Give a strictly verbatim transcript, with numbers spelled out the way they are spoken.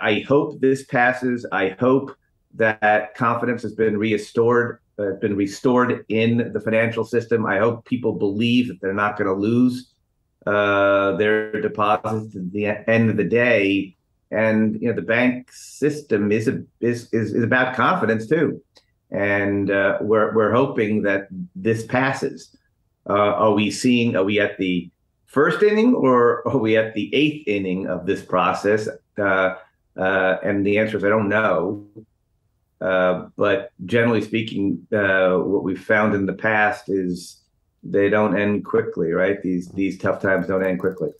I hope this passes. I hope that confidence has been restored, uh, been restored in the financial system. I hope people believe that they're not going to lose uh, their deposits at the end of the day. And you know, the bank system is a, is, is is about confidence too, and uh, we're we're hoping that this passes. Uh, are we seeing? Are we at the first inning, or are we at the eighth inning of this process? Uh, uh, and the answer is I don't know. Uh, but generally speaking, uh, what we've found in the past is they don't end quickly, right? These these tough times don't end quickly.